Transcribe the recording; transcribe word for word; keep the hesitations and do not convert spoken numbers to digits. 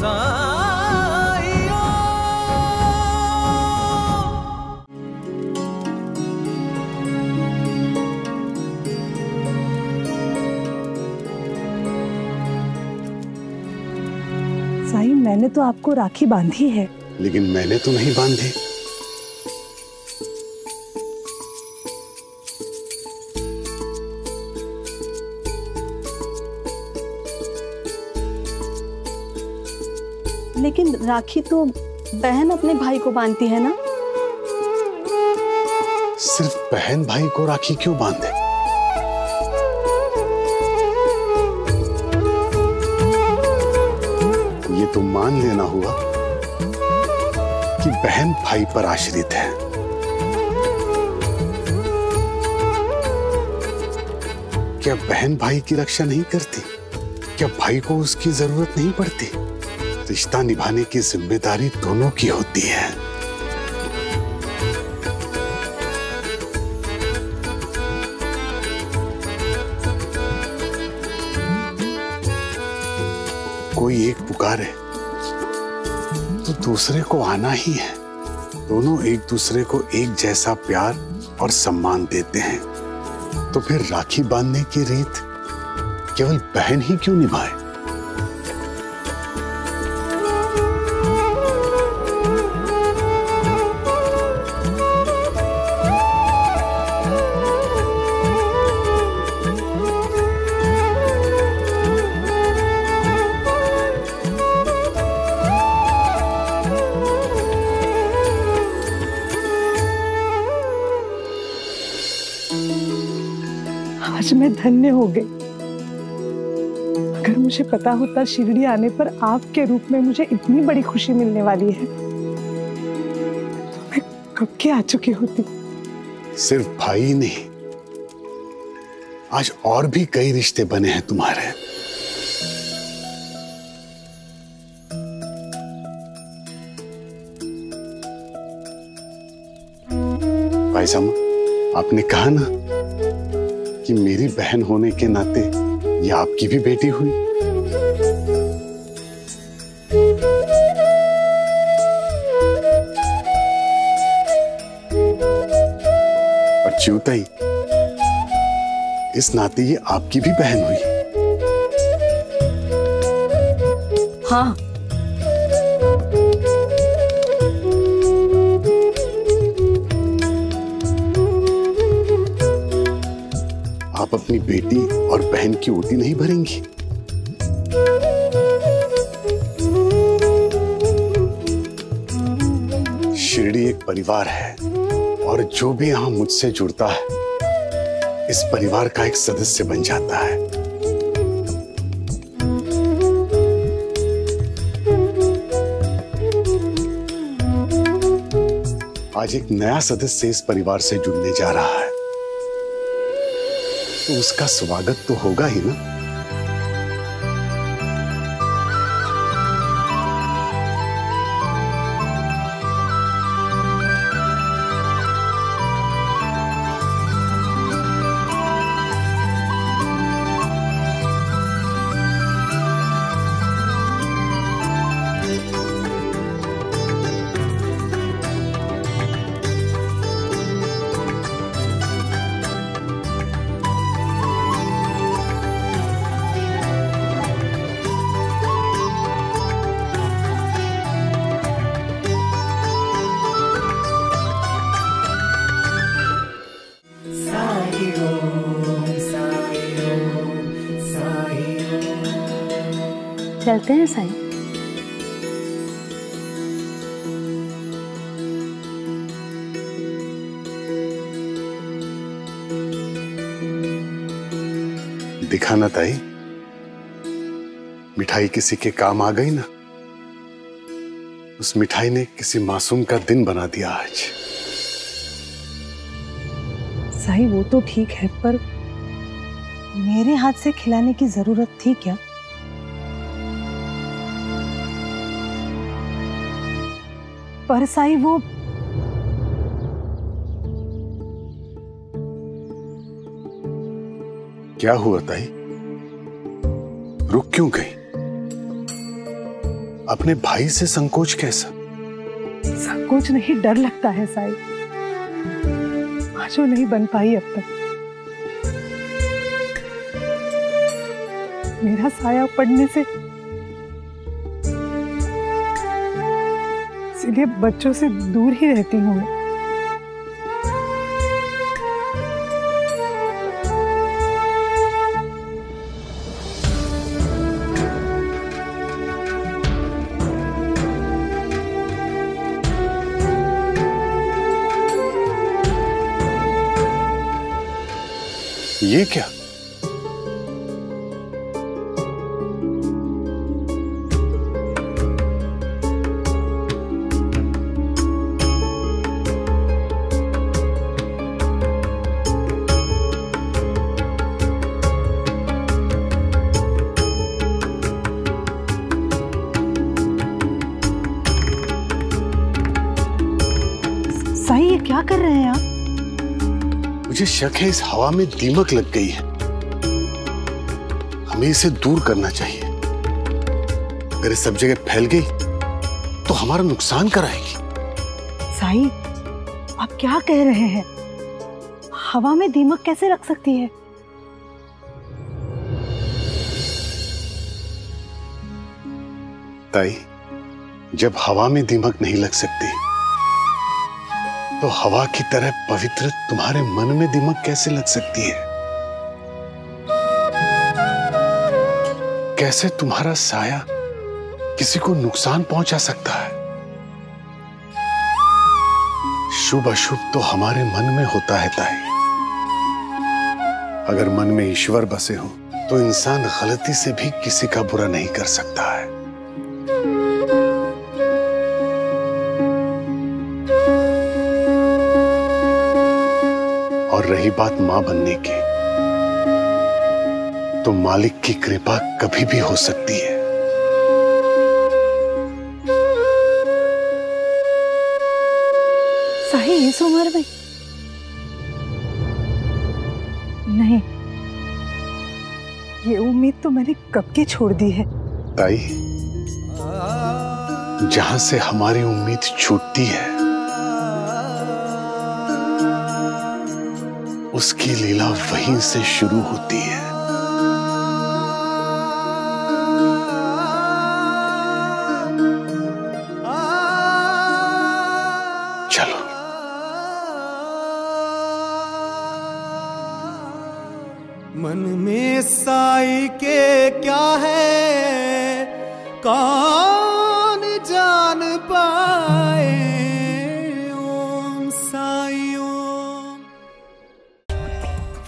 साईं, मैंने तो आपको राखी बांधी है। लेकिन मैंने तो नहीं बांधी। लेकिन राखी तो बहन अपने भाई को बांधती है ना। सिर्फ बहन भाई को राखी क्यों बांधे? ये तो मान लेना हुआ कि बहन भाई पर आश्रित है। क्या बहन भाई की रक्षा नहीं करती? क्या भाई को उसकी जरूरत नहीं पड़ती? रिश्ता निभाने की जिम्मेदारी दोनों की होती है। कोई एक पुकारे तो दूसरे को आना ही है। दोनों एक दूसरे को एक जैसा प्यार और सम्मान देते हैं, तो फिर राखी बांधने की रीत केवल बहन ही क्यों निभाए? आज मैं धन्य हो गई। अगर मुझे पता होता शिरडी आने पर आपके रूप में मुझे इतनी बड़ी खुशी मिलने वाली है तो मैं कब के आ चुकी होती। सिर्फ भाई नहीं, आज और भी कई रिश्ते बने हैं तुम्हारे। भाई साहब, आपने कहा ना कि मेरी बहन होने के नाते ये आपकी भी बेटी हुई। और चिऊताई, इस नाते ये आपकी भी बहन हुई। हाँ, आप अपनी बेटी और बहन की ओटी नहीं भरेंगी? शिरडी एक परिवार है और जो भी यहाँ मुझसे जुड़ता है इस परिवार का एक सदस्य बन जाता है। आज एक नया सदस्य इस परिवार से जुड़ने जा रहा है, तो उसका स्वागत तो होगा ही ना। चलते हैं साईं। दिखाना ताई, मिठाई किसी के काम आ गई ना। उस मिठाई ने किसी मासूम का दिन बना दिया आज। साईं वो तो ठीक है, पर मेरे हाथ से खिलाने की जरूरत थी क्या? पर साई, वो क्या हुआ ताई? रुक क्यों गई? अपने भाई से संकोच कैसा? संकोच नहीं, डर लगता है साईं। माँ नहीं बन पाई अब तक। मेरा साया पड़ने से इसलिए बच्चों से दूर ही रहती हूँ मैं। ये क्या? साईं, ये क्या कर रहे हैं आप? मुझे शक है इस हवा में दीमक लग गई है। हमें इसे दूर करना चाहिए। अगर सब जगह फैल गई तो हमारा नुकसान कराएगी। साईं, आप क्या कह रहे हैं? हवा में दीमक कैसे रख सकती है? ताई, जब हवा में दीमक नहीं लग सकती तो हवा की तरह पवित्र तुम्हारे मन में दीमक कैसे लग सकती है? कैसे तुम्हारा साया किसी को नुकसान पहुंचा सकता है? शुभ अशुभ तो हमारे मन में होता है ताई। अगर मन में ईश्वर बसे हो तो इंसान गलती से भी किसी का बुरा नहीं कर सकता है। और रही बात मां बनने की, तो मालिक की कृपा कभी भी हो सकती है। साईं, इस उम्र में नहीं, ये उम्मीद तो मैंने कब की छोड़ दी है। ताई, जहां से हमारी उम्मीद छूटती है उसकी लीला वहीं से शुरू होती है। चलो, मन में साई के क्या है कौन जान पाए।